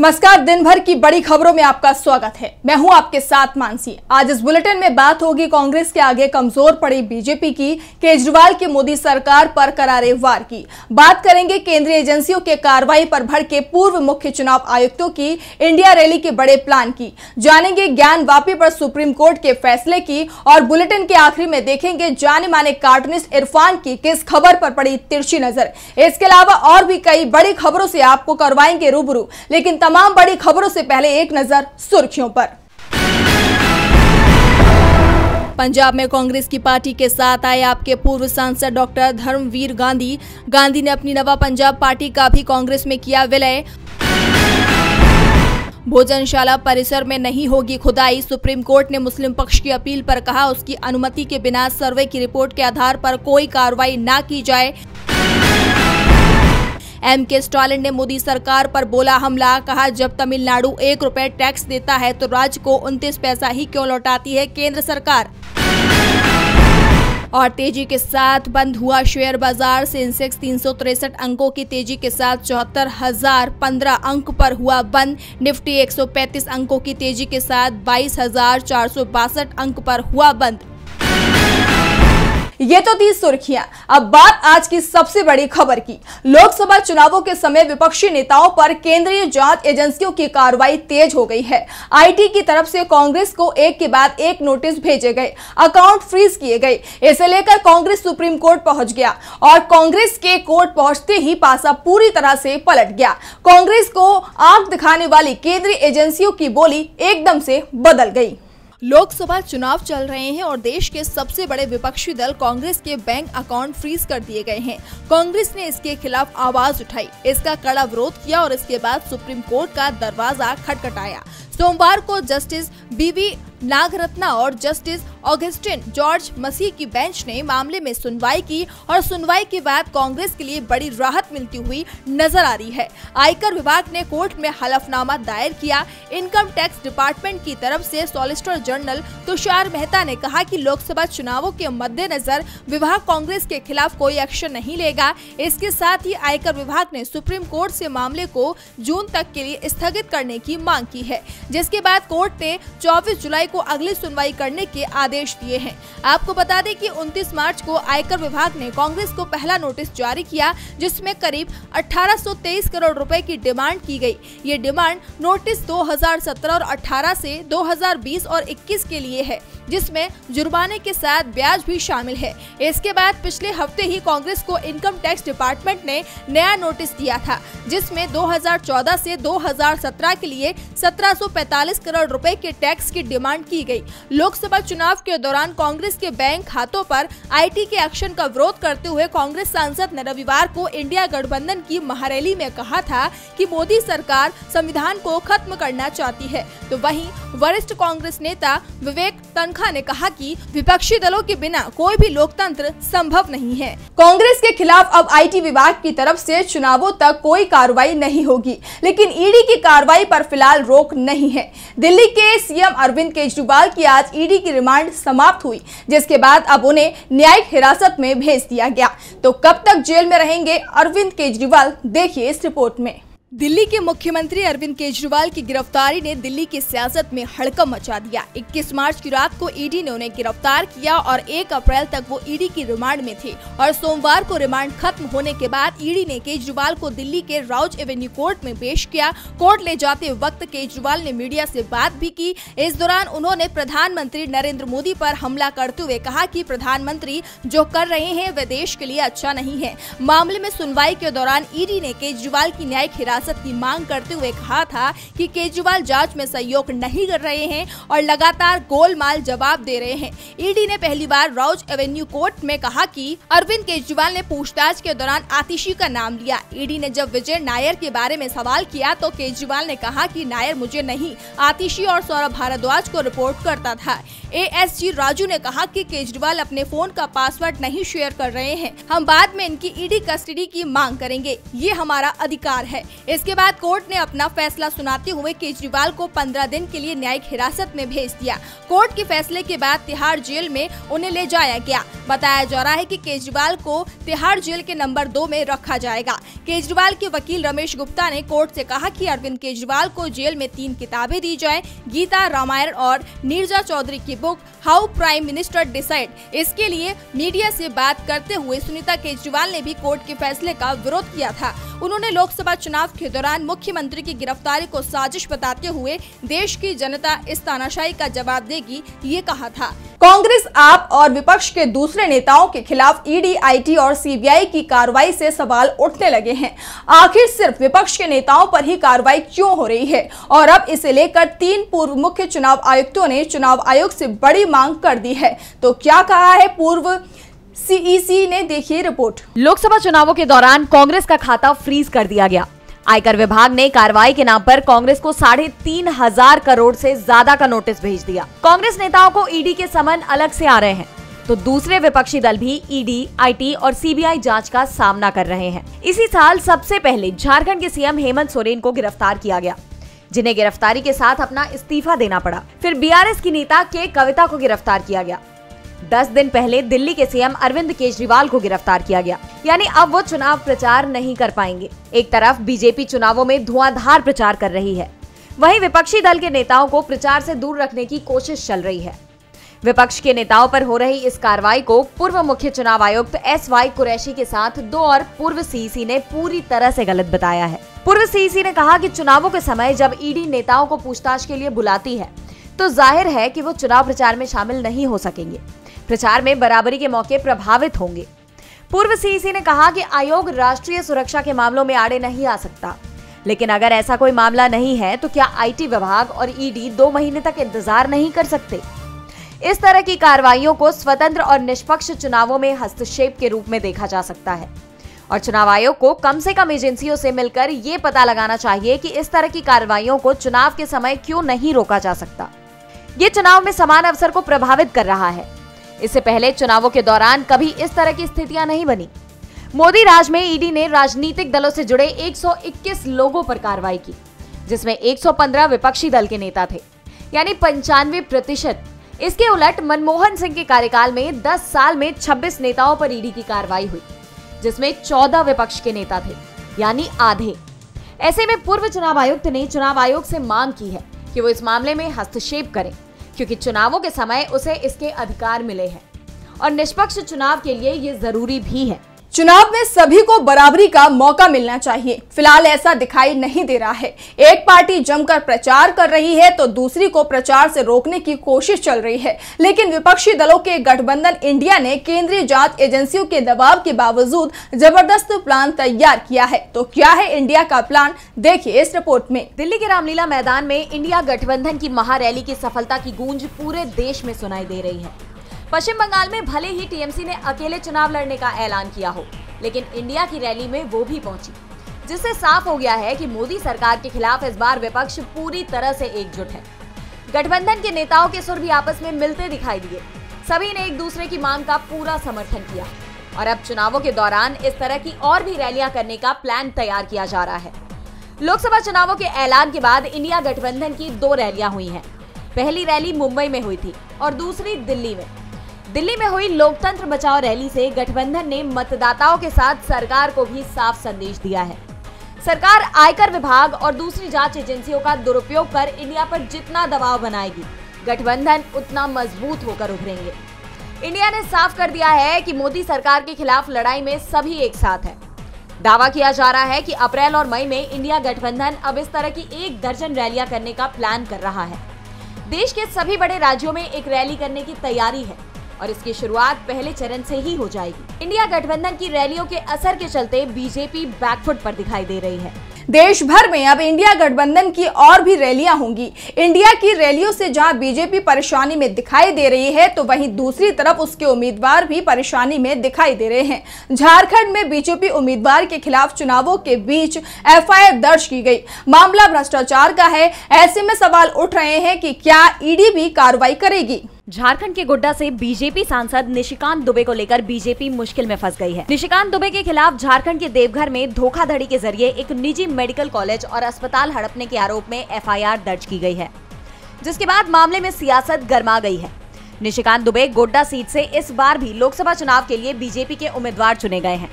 नमस्कार, दिन भर की बड़ी खबरों में आपका स्वागत है। मैं हूं आपके साथ मानसी। आज इस बुलेटिन में बात होगी कांग्रेस के आगे कमजोर पड़ी बीजेपी की, केजरीवाल की मोदी सरकार पर करारे वार की, बात करेंगे केंद्रीय एजेंसियों के कार्रवाई पर भड़के पूर्व मुख्य चुनाव आयुक्तों की इंडिया रैली के बड़े प्लान की, जानेंगे ज्ञानवापी पर सुप्रीम कोर्ट के फैसले की और बुलेटिन के आखिरी में देखेंगे जाने माने कार्टूनिस्ट इरफान की किस खबर पर पड़ी तिरछी नजर। इसके अलावा और भी कई बड़ी खबरों से आपको करवाएंगे रूबरू, लेकिन तमाम बड़ी खबरों से पहले एक नजर सुर्खियों पर। पंजाब में कांग्रेस की पार्टी के साथ आए आपके पूर्व सांसद डॉक्टर धर्मवीर गांधी ने अपनी नवा पंजाब पार्टी का भी कांग्रेस में किया विलय। भोजनशाला परिसर में नहीं होगी खुदाई, सुप्रीम कोर्ट ने मुस्लिम पक्ष की अपील पर कहा उसकी अनुमति के बिना सर्वे की रिपोर्ट के आधार पर कोई कार्रवाई न की जाए। एमके स्टालिन ने मोदी सरकार पर बोला हमला, कहा जब तमिलनाडु 1 रुपए टैक्स देता है तो राज्य को 29 पैसा ही क्यों लौटाती है केंद्र सरकार। और तेजी के साथ बंद हुआ शेयर बाजार, सेंसेक्स 363 अंकों की तेजी के साथ 74,015 अंक पर हुआ बंद, निफ्टी 135 अंकों की तेजी के साथ 22,462 अंक पर हुआ बंद। ये तो 30 सुर्खियां। अब बात आज की सबसे बड़ी खबर की। लोकसभा चुनावों के समय विपक्षी नेताओं पर केंद्रीय जांच एजेंसियों की कार्रवाई तेज हो गई है। आईटी की तरफ से कांग्रेस को एक के बाद एक नोटिस भेजे गए, अकाउंट फ्रीज किए गए। इसे लेकर कांग्रेस सुप्रीम कोर्ट पहुंच गया और कांग्रेस के कोर्ट पहुंचते ही पासा पूरी तरह से पलट गया। कांग्रेस को आग दिखाने वाली केंद्रीय एजेंसियों की बोली एकदम से बदल गई। लोकसभा चुनाव चल रहे हैं और देश के सबसे बड़े विपक्षी दल कांग्रेस के बैंक अकाउंट फ्रीज कर दिए गए हैं। कांग्रेस ने इसके खिलाफ आवाज उठाई, इसका कड़ा विरोध किया और इसके बाद सुप्रीम कोर्ट का दरवाजा खटखटाया। सोमवार को जस्टिस बीवी नागरत्ना और जस्टिस ऑगस्टिन जॉर्ज मसीह की बेंच ने मामले में सुनवाई की और सुनवाई के बाद कांग्रेस के लिए बड़ी राहत मिलती हुई नजर आ रही है। आयकर विभाग ने कोर्ट में हलफनामा दायर किया। इनकम टैक्स डिपार्टमेंट की तरफ से सॉलिसिटर जनरल तुषार मेहता ने कहा कि लोकसभा चुनावों के मद्देनजर विभाग कांग्रेस के खिलाफ कोई एक्शन नहीं लेगा। इसके साथ ही आयकर विभाग ने सुप्रीम कोर्ट से मामले को जून तक के लिए स्थगित करने की मांग की है, जिसके बाद कोर्ट ने 24 जुलाई को अगली सुनवाई करने के आदेश दिए हैं। आपको बता दें कि 29 मार्च को आयकर विभाग ने कांग्रेस को पहला नोटिस जारी किया, जिसमें करीब 1823 करोड़ रुपए की डिमांड की गई। ये डिमांड नोटिस 2017 और 18 से 2020 और 21 के लिए है, जिसमें जुर्माने के साथ ब्याज भी शामिल है। इसके बाद पिछले हफ्ते ही कांग्रेस को इनकम टैक्स डिपार्टमेंट ने नया नोटिस दिया था, जिसमें 2014 से 2017 के लिए 1745 करोड़ रुपए के टैक्स की डिमांड की गई। लोकसभा चुनाव के दौरान कांग्रेस के बैंक खातों पर आईटी के एक्शन का विरोध करते हुए कांग्रेस सांसद ने रविवार को इंडिया गठबंधन की महारैली में कहा था कि मोदी सरकार संविधान को खत्म करना चाहती है, तो वहीं वरिष्ठ कांग्रेस नेता विवेक ने कहा कि विपक्षी दलों के बिना कोई भी लोकतंत्र संभव नहीं है। कांग्रेस के खिलाफ अब आईटी विभाग की तरफ से चुनावों तक कोई कार्रवाई नहीं होगी, लेकिन ईडी की कार्रवाई पर फिलहाल रोक नहीं है। दिल्ली के सीएम अरविंद केजरीवाल की आज ईडी की रिमांड समाप्त हुई, जिसके बाद अब उन्हें न्यायिक हिरासत में भेज दिया गया। तो कब तक जेल में रहेंगे अरविंद केजरीवाल, देखिए इस रिपोर्ट में। दिल्ली के मुख्यमंत्री अरविंद केजरीवाल की गिरफ्तारी ने दिल्ली की सियासत में हड़कंप मचा दिया। 21 मार्च की रात को ईडी ने उन्हें गिरफ्तार किया और 1 अप्रैल तक वो ईडी की रिमांड में थे और सोमवार को रिमांड खत्म होने के बाद ईडी ने केजरीवाल को दिल्ली के राउज एवेन्यू कोर्ट में पेश किया। कोर्ट ले जाते वक्त केजरीवाल ने मीडिया से बात भी की। इस दौरान उन्होंने प्रधानमंत्री नरेंद्र मोदी पर हमला करते हुए कहा कि प्रधानमंत्री जो कर रहे हैं वह देश के लिए अच्छा नहीं है। मामले में सुनवाई के दौरान ईडी ने केजरीवाल की न्यायिक की मांग करते हुए कहा था कि केजरीवाल जांच में सहयोग नहीं कर रहे हैं और लगातार गोलमाल जवाब दे रहे हैं। ईडी ने पहली बार राउज एवेन्यू कोर्ट में कहा कि अरविंद केजरीवाल ने पूछताछ के दौरान आतिशी का नाम लिया। ईडी ने जब विजय नायर के बारे में सवाल किया तो केजरीवाल ने कहा कि नायर मुझे नहीं, आतिशी और सौरभ भारद्वाज को रिपोर्ट करता था। एएसजी राजू ने कहा कि केजरीवाल अपने फोन का पासवर्ड नहीं शेयर कर रहे हैं, हम बाद में इनकी ईडी कस्टडी की मांग करेंगे, ये हमारा अधिकार है। इसके बाद कोर्ट ने अपना फैसला सुनाते हुए केजरीवाल को 15 दिन के लिए न्यायिक हिरासत में भेज दिया। कोर्ट के फैसले के बाद तिहाड़ जेल में उन्हें ले जाया गया। बताया जा रहा है कि केजरीवाल को तिहाड़ जेल के नंबर 2 में रखा जाएगा। केजरीवाल के वकील रमेश गुप्ता ने कोर्ट से कहा कि अरविंद केजरीवाल को जेल में 3 किताबें दी जाएं, गीता, रामायण और नीरजा चौधरी की book how prime minister decide. इसके लिए मीडिया से बात करते हुए सुनीता केजरीवाल ने भी कोर्ट के फैसले का विरोध किया था। उन्होंने लोकसभा चुनाव के दौरान मुख्यमंत्री की गिरफ्तारी को साजिश बताते हुए देश की जनता इस तानाशाही का जवाब देगी, ये कहा था। कांग्रेस, आप और विपक्ष के दूसरे नेताओं के खिलाफ ईडी, आईटी और सीबीआई की कार्रवाई से सवाल उठने लगे हैं। आखिर सिर्फ विपक्ष के नेताओं पर ही कार्रवाई क्यों हो रही है? और अब इसे लेकर 3 पूर्व मुख्य चुनाव आयुक्तों ने चुनाव आयोग से बड़ी मांग कर दी है। तो क्या कहा है पूर्व सीईसी ने, देखिए रिपोर्ट। लोकसभा चुनावों के दौरान कांग्रेस का खाता फ्रीज कर दिया गया। आयकर विभाग ने कार्रवाई के नाम पर कांग्रेस को 3500 करोड़ से ज्यादा का नोटिस भेज दिया। कांग्रेस नेताओं को ईडी के समन अलग से आ रहे हैं, तो दूसरे विपक्षी दल भी ईडी, आईटी और सीबीआई जांच का सामना कर रहे हैं। इसी साल सबसे पहले झारखंड के सीएम हेमंत सोरेन को गिरफ्तार किया गया, जिन्हें गिरफ्तारी के साथ अपना इस्तीफा देना पड़ा। फिर बीआरएस की नेता के कविता को गिरफ्तार किया गया। 10 दिन पहले दिल्ली के सीएम अरविंद केजरीवाल को गिरफ्तार किया गया। यानी अब वो चुनाव प्रचार नहीं कर पाएंगे। एक तरफ बीजेपी चुनावों में धुआंधार प्रचार कर रही है, वहीं विपक्षी दल के नेताओं को प्रचार से दूर रखने की कोशिश चल रही है। विपक्ष के नेताओं पर हो रही इस कार्रवाई को पूर्व मुख्य चुनाव आयुक्त एसवाई कुरैशी के साथ 2 और पूर्व सीईसी ने पूरी तरह से गलत बताया है। पूर्व सीईसी ने कहा कि चुनावों के समय जब ईडी नेताओं को पूछताछ के लिए बुलाती है तो जाहिर है कि वो चुनाव प्रचार में शामिल नहीं हो सकेंगे, प्रचार में बराबरी के मौके प्रभावित होंगे। पूर्व सीईसी ने कहा कि आयोग राष्ट्रीय सुरक्षा के मामलों में आड़े नहीं आ सकता, लेकिन अगर ऐसा कोई मामला नहीं है तो क्या आईटी विभाग और ईडी 2 महीने तक इंतजार नहीं कर सकते? इस तरह की कार्रवाइयों को स्वतंत्र और निष्पक्ष चुनावों में हस्तक्षेप के रूप में देखा जा सकता है और चुनाव आयोग को कम से कम एजेंसियों से मिलकर ये पता लगाना चाहिए कि इस तरह की कार्रवाइयों को चुनाव के समय क्यों नहीं रोका जा सकता। ये चुनाव में समान अवसर को प्रभावित कर रहा है। इससे पहले चुनावों के दौरान कभी इस तरह की स्थितियां नहीं बनी। मोदी राज में ईडी ने राजनीतिक दलों से जुड़े 121 लोगों पर कार्रवाई की, जिसमें 115 विपक्षी दल के नेता थे, यानी 95%। इसके उलट मनमोहन सिंह के कार्यकाल में 10 साल में 26 नेताओं पर ईडी की कार्रवाई हुई, जिसमें 14 विपक्ष के नेता थे, यानी आधे। ऐसे में पूर्व चुनाव आयुक्त ने चुनाव आयोग से मांग की है कि वो इस मामले में हस्तक्षेप करें, क्योंकि चुनावों के समय उसे इसके अधिकार मिले हैं और निष्पक्ष चुनाव के लिए ये जरूरी भी है। चुनाव में सभी को बराबरी का मौका मिलना चाहिए, फिलहाल ऐसा दिखाई नहीं दे रहा है। एक पार्टी जमकर प्रचार कर रही है तो दूसरी को प्रचार से रोकने की कोशिश चल रही है, लेकिन विपक्षी दलों के गठबंधन इंडिया ने केंद्रीय जांच एजेंसियों के दबाव के बावजूद जबरदस्त प्लान तैयार किया है। तो क्या है इंडिया का प्लान, देखिए इस रिपोर्ट में। दिल्ली के रामलीला मैदान में इंडिया गठबंधन की महारैली की सफलता की गूंज पूरे देश में सुनाई दे रही है। पश्चिम बंगाल में भले ही टीएमसी ने अकेले चुनाव लड़ने का ऐलान किया हो, लेकिन इंडिया की रैली में वो भी पहुंची, जिससे साफ हो गया है कि मोदी सरकार के खिलाफ इस बार विपक्ष पूरी तरह से एकजुट है। गठबंधन के नेताओं के सुर भी आपस में मिलते दिखाई दिए। सभी ने एक दूसरे की मांग का पूरा समर्थन किया और अब चुनावों के दौरान इस तरह की और भी रैलियां करने का प्लान तैयार किया जा रहा है। लोकसभा चुनावों के ऐलान के बाद इंडिया गठबंधन की 2 रैलियां हुई हैं। पहली रैली मुंबई में हुई थी और दूसरी दिल्ली में। दिल्ली में हुई लोकतंत्र बचाओ रैली से गठबंधन ने मतदाताओं के साथ सरकार को भी साफ संदेश दिया है। सरकार आयकर विभाग और दूसरी जांच एजेंसियों का दुरुपयोग कर इंडिया पर जितना दबाव बनाएगी, गठबंधन उतना मजबूत होकर उभरेंगे। इंडिया ने साफ कर दिया है कि मोदी सरकार के खिलाफ लड़ाई में सभी एक साथ है। दावा किया जा रहा है कि अप्रैल और मई में इंडिया गठबंधन अब इस तरह की 1 दर्जन रैलियां करने का प्लान कर रहा है। देश के सभी बड़े राज्यों में एक रैली करने की तैयारी है और इसकी शुरुआत पहले चरण से ही हो जाएगी। इंडिया गठबंधन की रैलियों के असर के चलते बीजेपी बैकफुट पर दिखाई दे रही है। देश भर में अब इंडिया गठबंधन की और भी रैलियां होंगी। इंडिया की रैलियों से जहां बीजेपी परेशानी में दिखाई दे रही है, तो वहीं दूसरी तरफ उसके उम्मीदवार भी परेशानी में दिखाई दे रहे हैं। झारखंड में बीजेपी उम्मीदवार के खिलाफ चुनावों के बीच एफआईआर दर्ज की गई। मामला भ्रष्टाचार का है। ऐसे में सवाल उठ रहे हैं कि क्या ईडी भी कार्रवाई करेगी। झारखंड के गोड्डा से बीजेपी सांसद निशिकांत दुबे को लेकर बीजेपी मुश्किल में फंस गई है। निशिकांत दुबे के खिलाफ झारखंड के देवघर में धोखाधड़ी के जरिए एक निजी मेडिकल कॉलेज और अस्पताल हड़पने के आरोप में एफआईआर दर्ज की गई है, जिसके बाद मामले में सियासत गर्मा गई है। निशिकांत दुबे गोड्डा सीट से इस बार भी लोकसभा चुनाव के लिए बीजेपी के उम्मीदवार चुने गए हैं,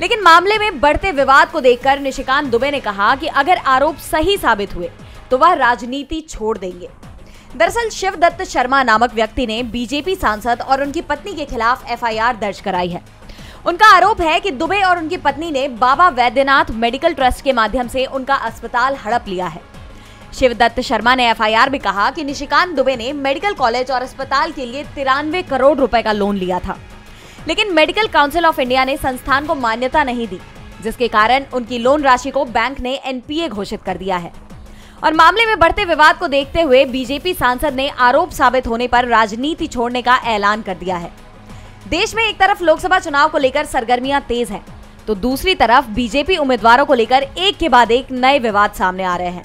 लेकिन मामले में बढ़ते विवाद को देखकर निशिकांत दुबे ने कहा कि अगर आरोप सही साबित हुए तो वह राजनीति छोड़ देंगे। दरअसल शिवदत्त शर्मा नामक व्यक्ति ने बीजेपी सांसद और उनकी पत्नी के खिलाफ एफआईआर दर्ज कराई है। उनका आरोप है कि दुबे और उनकी पत्नी ने बाबा वैद्यनाथ मेडिकल ट्रस्ट के माध्यम से उनका अस्पताल हड़प लिया है। शिवदत्त शर्मा ने एफआईआर में कहा कि निशिकांत दुबे ने मेडिकल कॉलेज और अस्पताल के लिए 93 करोड़ रुपए का लोन लिया था, लेकिन मेडिकल काउंसिल ऑफ इंडिया ने संस्थान को मान्यता नहीं दी, जिसके कारण उनकी लोन राशि को बैंक ने एनपीए घोषित कर दिया है। और मामले में बढ़ते विवाद को देखते हुए बीजेपी सांसद ने आरोप साबित होने पर राजनीति छोड़ने का ऐलान कर दिया है। देश में एक तरफ लोकसभा चुनाव को लेकर सरगर्मियां तेज हैं, तो दूसरी तरफ बीजेपी उम्मीदवारों को लेकर एक के बाद एक नए विवाद सामने आ रहे हैं,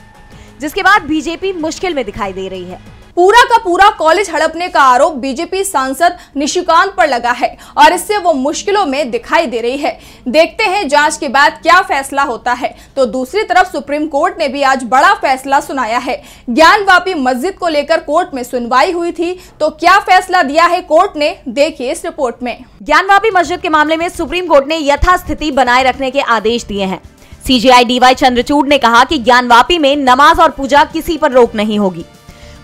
जिसके बाद बीजेपी मुश्किल में दिखाई दे रही है। पूरा का पूरा कॉलेज हड़पने का आरोप बीजेपी सांसद निशिकांत पर लगा है और इससे वो मुश्किलों में दिखाई दे रही है। देखते हैं जांच के बाद क्या फैसला होता है। तो दूसरी तरफ सुप्रीम कोर्ट ने भी आज बड़ा फैसला सुनाया है। ज्ञानवापी मस्जिद को लेकर कोर्ट में सुनवाई हुई थी, तो क्या फैसला दिया है कोर्ट ने, देखिए इस रिपोर्ट में। ज्ञानवापी मस्जिद के मामले में सुप्रीम कोर्ट ने यथास्थिति बनाए रखने के आदेश दिए हैं। सीजेआई डीवाई चंद्रचूड़ ने कहा कि ज्ञानवापी में नमाज और पूजा किसी पर रोक नहीं होगी।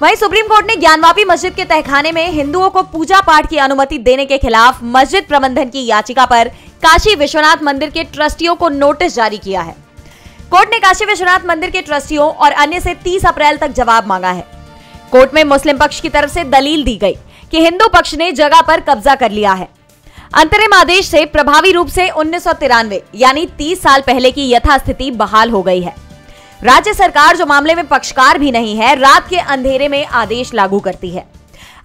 वहीं सुप्रीम कोर्ट ने ज्ञानवापी मस्जिद के तहखाने में हिंदुओं को पूजा पाठ की अनुमति देने के खिलाफ मस्जिद प्रबंधन की याचिका पर काशी विश्वनाथ मंदिर के ट्रस्टियों को नोटिस जारी किया है। कोर्ट ने काशी विश्वनाथ मंदिर के ट्रस्टियों और अन्य से 30 अप्रैल तक जवाब मांगा है। कोर्ट में मुस्लिम पक्ष की तरफ से दलील दी गई कि हिंदू पक्ष ने जगह पर कब्जा कर लिया है। अंतरिम आदेश से प्रभावी रूप से 1993 यानी 30 साल पहले की यथास्थिति बहाल हो गई है। राज्य सरकार, जो मामले में पक्षकार भी नहीं है, रात के अंधेरे में आदेश लागू करती है।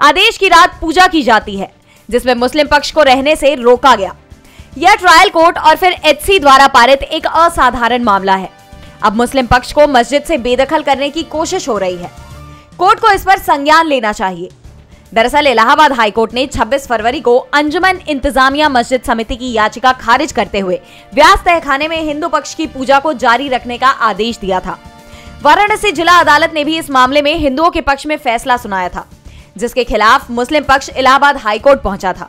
आदेश की रात पूजा की जाती है, जिसमें मुस्लिम पक्ष को रहने से रोका गया। यह ट्रायल कोर्ट और फिर एचसी द्वारा पारित एक असाधारण मामला है। अब मुस्लिम पक्ष को मस्जिद से बेदखल करने की कोशिश हो रही है। कोर्ट को इस पर संज्ञान लेना चाहिए। दरअसल इलाहाबाद हाईकोर्ट ने 26 फरवरी को अंजुमन इंतजामिया मस्जिद समिति की याचिका खारिज करते हुए व्यास तहखाने में हिंदू पक्ष की पूजा को जारी रखने का आदेश दिया था। वाराणसी जिला अदालत ने भी इस मामले में हिंदुओं के पक्ष में फैसला सुनाया था, जिसके खिलाफ मुस्लिम पक्ष इलाहाबाद हाईकोर्ट पहुंचा था।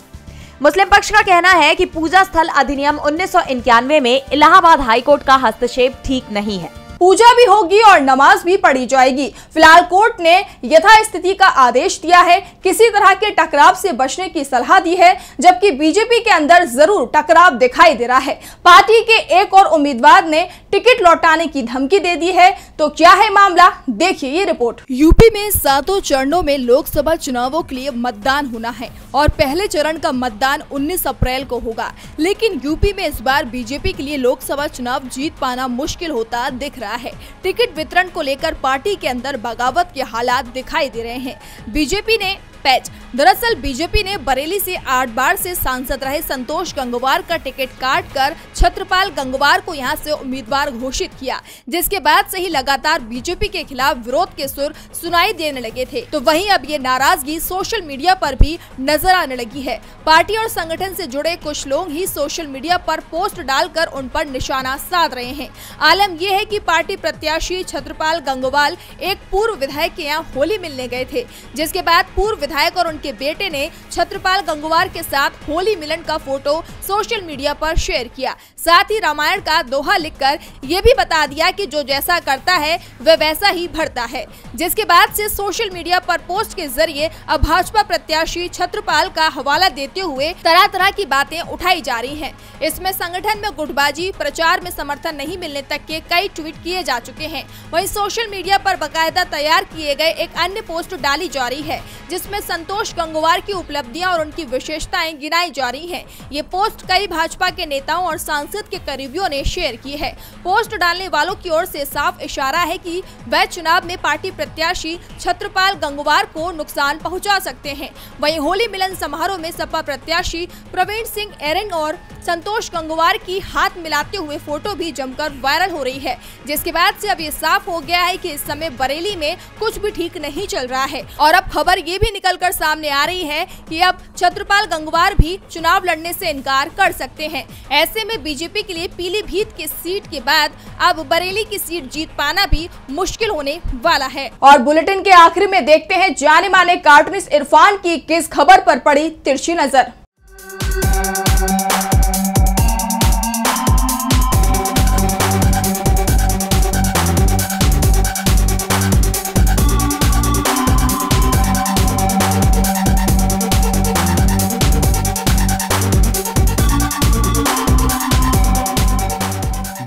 मुस्लिम पक्ष का कहना है कि पूजा स्थल अधिनियम 1991 में इलाहाबाद हाईकोर्ट का हस्तक्षेप ठीक नहीं है। पूजा भी होगी और नमाज भी पढ़ी जाएगी। फिलहाल कोर्ट ने यथास्थिति का आदेश दिया है, किसी तरह के टकराव से बचने की सलाह दी है, जबकि बीजेपी के अंदर जरूर टकराव दिखाई दे रहा है। पार्टी के एक और उम्मीदवार ने टिकट लौटाने की धमकी दे दी है। तो क्या है मामला, देखिए ये रिपोर्ट। यूपी में 7 चरणों में लोकसभा चुनावों के लिए मतदान होना है और पहले चरण का मतदान 19 अप्रैल को होगा, लेकिन यूपी में इस बार बीजेपी के लिए लोकसभा चुनाव जीत पाना मुश्किल होता दिख है। टिकट वितरण को लेकर पार्टी के अंदर बगावत के हालात दिखाई दे रहे हैं। बीजेपी ने पैच, दरअसल बीजेपी ने बरेली से 8 बार से सांसद रहे संतोष गंगवार का टिकट काटकर छत्रपाल गंगवार को यहां से उम्मीदवार घोषित किया, जिसके बाद से ही लगातार बीजेपी के खिलाफ विरोध के सुर सुनाई देने लगे थे। तो वहीं अब ये नाराजगी सोशल मीडिया पर भी नजर आने लगी है। पार्टी और संगठन से जुड़े कुछ लोग ही सोशल मीडिया पर पोस्ट डालकर उन पर निशाना साध रहे हैं। आलम यह है कि पार्टी प्रत्याशी छत्रपाल गंगवार एक पूर्व विधायक के यहाँ होली मिलने गए थे, जिसके बाद पूर्व विधायक और उनके बेटे ने छत्रपाल गंगवार के साथ होली मिलन का फोटो सोशल मीडिया पर शेयर किया। साथ ही रामायण का दोहा लिखकर यह भी बता दिया कि जो जैसा करता है वह वैसा ही भरता है, जिसके बाद से सोशल मीडिया पर पोस्ट के जरिए अब भाजपा प्रत्याशी छत्रपाल का हवाला देते हुए तरह तरह की बातें उठाई जा रही है। इसमें संगठन में गुटबाजी, प्रचार में समर्थन नहीं मिलने तक के कई ट्वीट किए जा चुके हैं। वहीं सोशल मीडिया पर बाकायदा तैयार किए गए एक अन्य पोस्ट डाली जा रही है, जिसमें संतोष गंगवार की उपलब्धियां और उनकी विशेषताएं गिनाई जा रही हैं। ये पोस्ट कई भाजपा के नेताओं और सांसद के करीबियों ने शेयर की है। पोस्ट डालने वालों की ओर से साफ इशारा है कि वह चुनाव में पार्टी प्रत्याशी छत्रपाल गंगवार को नुकसान पहुंचा सकते हैं। वहीं होली मिलन समारोह में सपा प्रत्याशी प्रवीण सिंह एरन और संतोष गंगवार की हाथ मिलाते हुए फोटो भी जमकर वायरल हो रही है, जिसके बाद से अब ये साफ हो गया है कि इस समय बरेली में कुछ भी ठीक नहीं चल रहा है। और अब खबर ये भी निकल निकलकर सामने आ रही है कि अब छत्रपाल गंगवार भी चुनाव लड़ने से इनकार कर सकते हैं। ऐसे में बीजेपी के लिए पीलीभीत की सीट के बाद अब बरेली की सीट जीत पाना भी मुश्किल होने वाला है। और बुलेटिन के आखिर में देखते हैं जाने माने कार्टूनिस्ट इरफान की किस खबर पर पड़ी तिरछी नजर।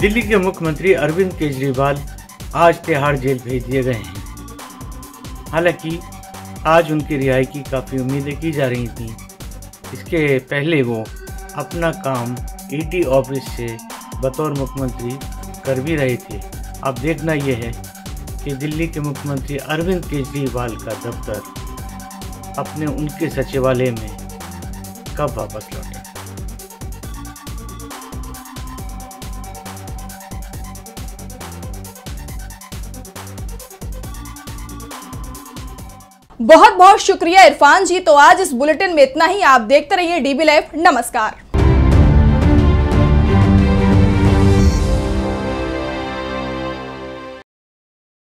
दिल्ली के मुख्यमंत्री अरविंद केजरीवाल आज तिहाड़ जेल भेज दिए गए हैं। हालांकि आज उनकी रिहाई की काफ़ी उम्मीदें की जा रही थी। इसके पहले वो अपना काम ईटी ऑफिस से बतौर मुख्यमंत्री कर भी रहे थे। अब देखना यह है कि दिल्ली के मुख्यमंत्री अरविंद केजरीवाल का दफ्तर अपने उनके सचिवालय में कब वापस लौटे। बहुत बहुत शुक्रिया इरफान जी। तो आज इस बुलेटिन में इतना ही। आप देखते रहिए डीबी लाइव। नमस्कार।